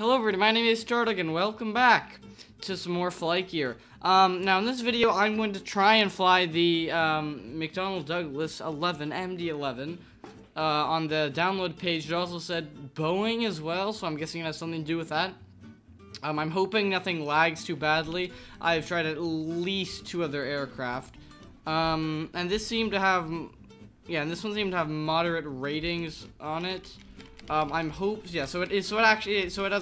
Hello everybody, my name is Starduck and welcome back to some more flight gear. Now in this video I'm going to try and fly the McDonnell Douglas MD-11. On the download page it also said Boeing as well, so I'm guessing it has something to do with that. I'm hoping nothing lags too badly. I've tried at least two other aircraft. And this seemed to have, this one seemed to have moderate ratings on it. So it has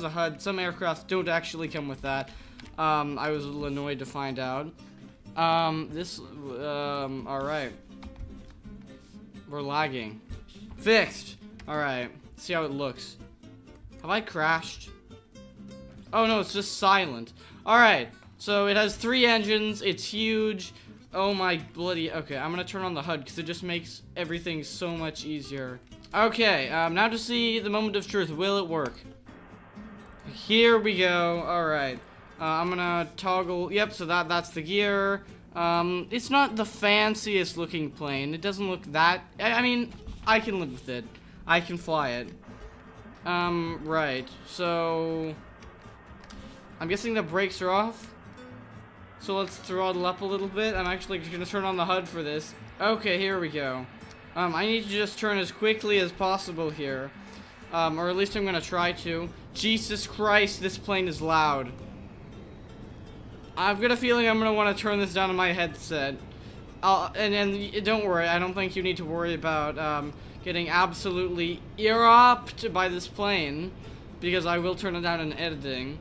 a HUD. Some aircraft don't actually come with that. I was a little annoyed to find out. Alright. We're lagging. Fixed! Alright, see how it looks. Have I crashed? Oh no, it's just silent. Alright, so it has three engines, it's huge. Oh my bloody, okay, I'm gonna turn on the HUD because it just makes everything so much easier. Okay, now to see the moment of truth. Will it work? Here we go. Alright. I'm gonna toggle. Yep, so that's the gear. It's not the fanciest looking plane. It doesn't look that... I mean, I can live with it. I can fly it. Right. So... I'm guessing the brakes are off. So let's throttle up a little bit. I'm actually gonna turn on the HUD for this. Okay, here we go. I need to just turn as quickly as possible here, or at least I'm gonna try to. Jesus Christ, this plane is loud. I've got a feeling I'm gonna want to turn this down on my headset. And don't worry, I don't think you need to worry about getting absolutely ear-opped by this plane, because I will turn it down in editing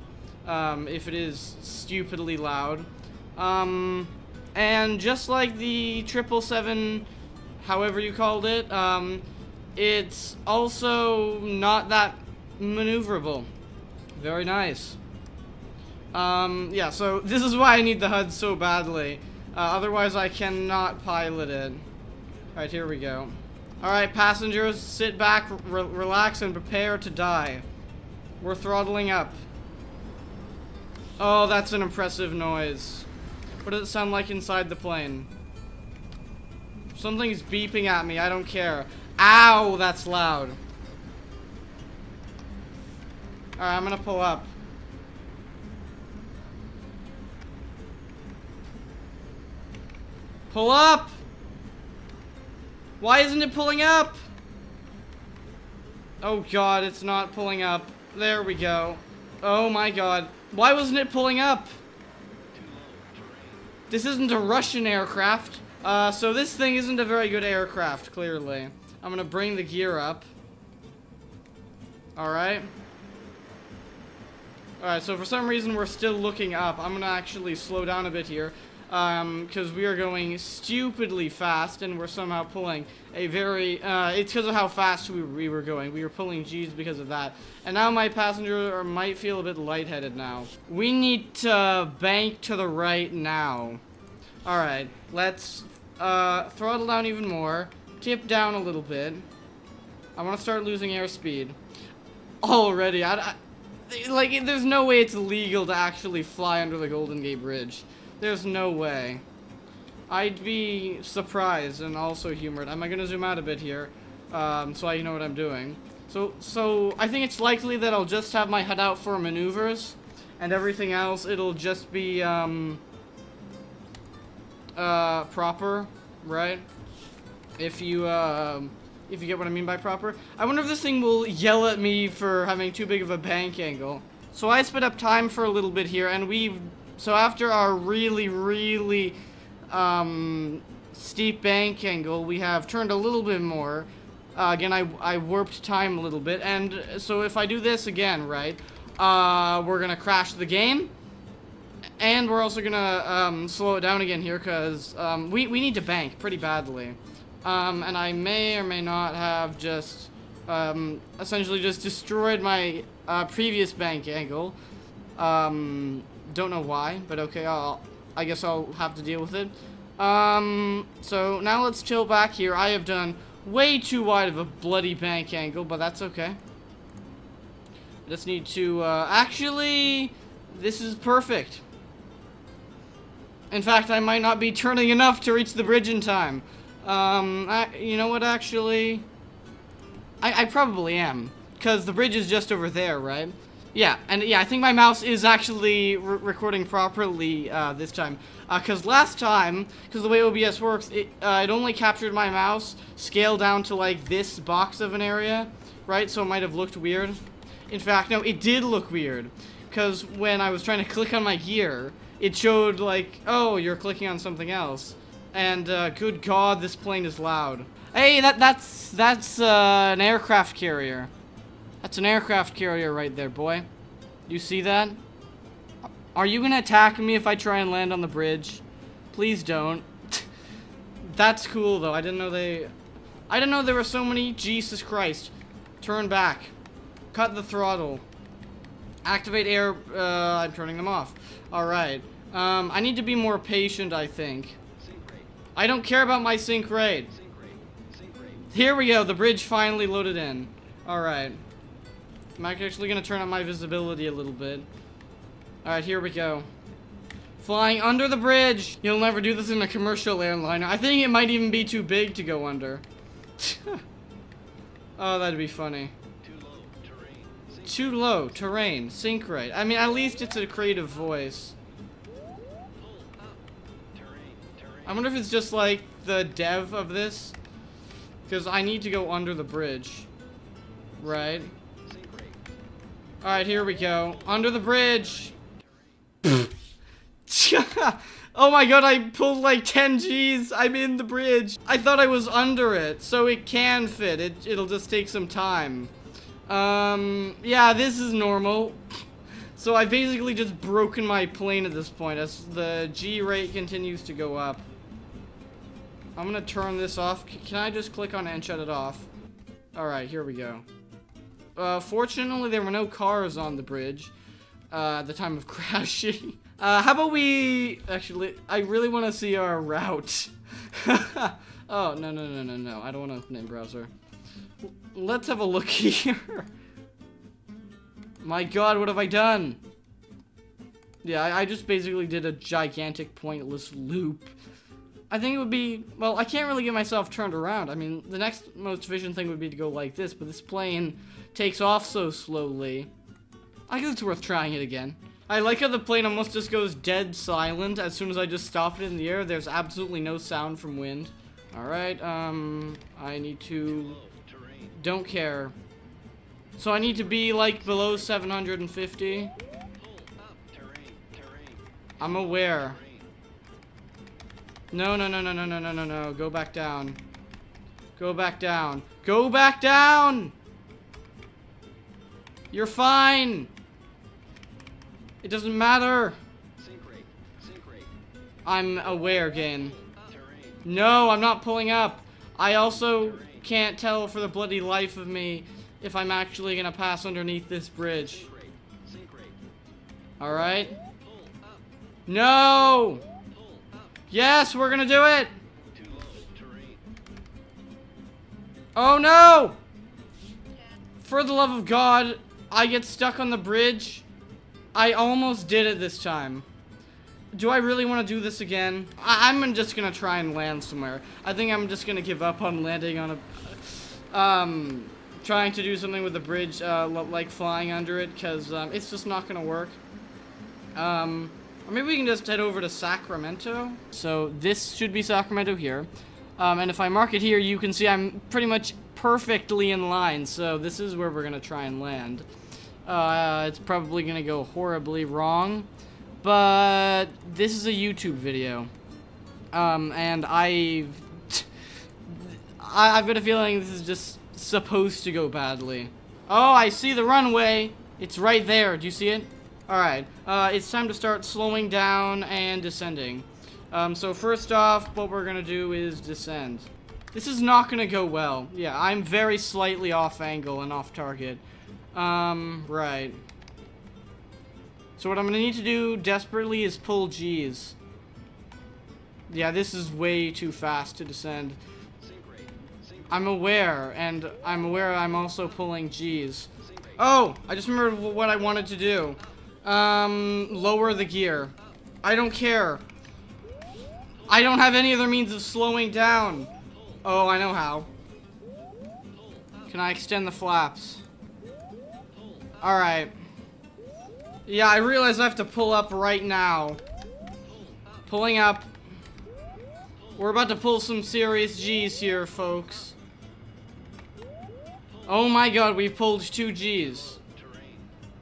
if it is stupidly loud. And just like the 777. However you called it, it's also not that maneuverable. Very nice. Yeah, so this is why I need the HUD so badly. Otherwise I cannot pilot it. Alright, here we go. Alright, passengers, sit back, relax, and prepare to die. We're throttling up. Oh, that's an impressive noise. What does it sound like inside the plane? Something's beeping at me, I don't care. Ow, that's loud. Alright, I'm gonna pull up. Pull up! Why isn't it pulling up? Oh god, it's not pulling up. There we go. Oh my god. Why wasn't it pulling up? This isn't a Russian aircraft. So this thing isn't a very good aircraft, clearly. I'm gonna bring the gear up. Alright. Alright, so for some reason we're still looking up. I'm gonna actually slow down a bit here. Because we are going stupidly fast and we're somehow pulling a very... it's because of how fast we were going. We were pulling G's because of that. And now my passenger might feel a bit lightheaded now. We need to bank to the right now. Alright, let's throttle down even more, tip down a little bit. I want to start losing airspeed. Already, like, there's no way it's legal to actually fly under the Golden Gate Bridge. There's no way. I'd be surprised and also humored. Am I going to zoom out a bit here so I know what I'm doing? So I think it's likely that I'll just have my HUD out for maneuvers, and everything else, it'll just be... proper, right? If you get what I mean by proper. I wonder if this thing will yell at me for having too big of a bank angle. So I sped up time for a little bit here, and so after our really, really, steep bank angle, we have turned a little bit more. Again, I warped time a little bit, and so if I do this again, right, we're gonna crash the game. And we're also gonna slow it down again here because we need to bank pretty badly. And I may or may not have just essentially just destroyed my previous bank angle. Don't know why, but okay, I guess I'll have to deal with it. So now let's chill back here. I have done way too wide of a bloody bank angle, but that's okay. I just need to actually... This is perfect. In fact, I might not be turning enough to reach the bridge in time. You know what, actually? I probably am. Because the bridge is just over there, right? Yeah, and yeah, I think my mouse is actually recording properly this time. Because last time, because the way OBS works, it only captured my mouse scaled down to, like, this box of an area, right? So it might have looked weird. In fact, no, it did look weird. Because when I was trying to click on my gear, it showed, like, oh, you're clicking on something else. And, good God, this plane is loud. Hey, that's an aircraft carrier. That's an aircraft carrier right there, boy. You see that? Are you gonna attack me if I try and land on the bridge? Please don't. That's cool, though. I didn't know there were so many. Jesus Christ. Turn back. Cut the throttle. Activate air... I'm turning them off. Alright. I need to be more patient, I think. I don't care about my sink raid. Here we go. The bridge finally loaded in. Alright. I'm actually going to turn on my visibility a little bit. Alright, here we go. Flying under the bridge! You'll never do this in a commercial airliner. I think it might even be too big to go under. Oh, that'd be funny. Too low, terrain, sink right. I mean, at least it's a creative voice. I wonder if it's just, like, the dev of this. Because I need to go under the bridge. Right? Alright, here we go. Under the bridge! Oh my god, I pulled like 10 Gs! I'm in the bridge! I thought I was under it, so it can fit. It'll just take some time. Yeah, this is normal. So I've basically just broken my plane at this point as the G rate continues to go up. I'm gonna turn this off. Can I just click on it and shut it off? Alright, here we go. Fortunately, there were no cars on the bridge at the time of crashing. How about we... Actually, I really want to see our route. Oh, no. I don't want to open in browser. Let's have a look here. My god, what have I done? Yeah, I just basically did a gigantic pointless loop. I think it would be... Well, I can't really get myself turned around. I mean, the next most efficient thing would be to go like this, but this plane takes off so slowly. I guess it's worth trying it again. I like how the plane almost just goes dead silent as soon as I just stop it in the air. There's absolutely no sound from wind. Alright, I need to... Don't care. So I need to be, like, below 750. I'm aware. No. Go back down. Go back down. Go back down! You're fine! It doesn't matter. I'm aware, Gain. No, I'm not pulling up. I also can't tell for the bloody life of me if I'm actually gonna pass underneath this bridge. Alright. No! Yes, we're gonna do it! Oh no! For the love of God, I get stuck on the bridge. I almost did it this time. Do I really want to do this again? I'm just gonna try and land somewhere. I think I'm just gonna give up on landing on a... trying to do something with the bridge, like flying under it, because it's just not gonna work. Or maybe we can just head over to Sacramento. So this should be Sacramento here. And if I mark it here, you can see I'm pretty much perfectly in line. So this is where we're going to try and land. It's probably going to go horribly wrong. But this is a YouTube video. And I've got a feeling this is just supposed to go badly. Oh, I see the runway. It's right there. Do you see it? Alright, it's time to start slowing down and descending. So first off, what we're gonna do is descend. This is not gonna go well. Yeah, I'm very slightly off angle and off target. Right. So what I'm gonna need to do desperately is pull Gs. Yeah, this is way too fast to descend. I'm aware, and I'm aware I'm also pulling Gs. Oh, I just remembered what I wanted to do. Lower the gear. I don't care. I don't have any other means of slowing down. Oh, I know how. Can I extend the flaps? Alright. Yeah, I realize I have to pull up right now. Pulling up. We're about to pull some serious G's here, folks. Oh my god, we've pulled 2 G's.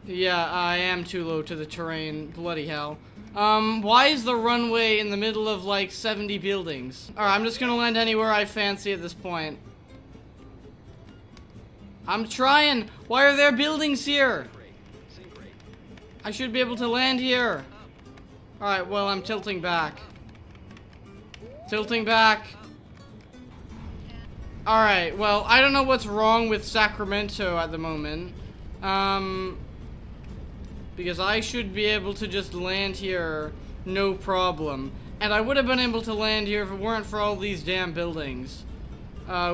Yeah, I am too low to the terrain. Bloody hell. Why is the runway in the middle of, like, 70 buildings? Alright, I'm just gonna land anywhere I fancy at this point. I'm trying! Why are there buildings here? I should be able to land here. Alright, well, I'm tilting back. Tilting back. Alright, well, I don't know what's wrong with Sacramento at the moment. Because I should be able to just land here, no problem. And I would have been able to land here if it weren't for all these damn buildings.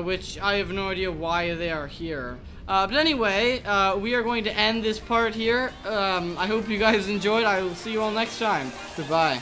Which I have no idea why they are here. But anyway, we are going to end this part here. I hope you guys enjoyed. I will see you all next time. Goodbye.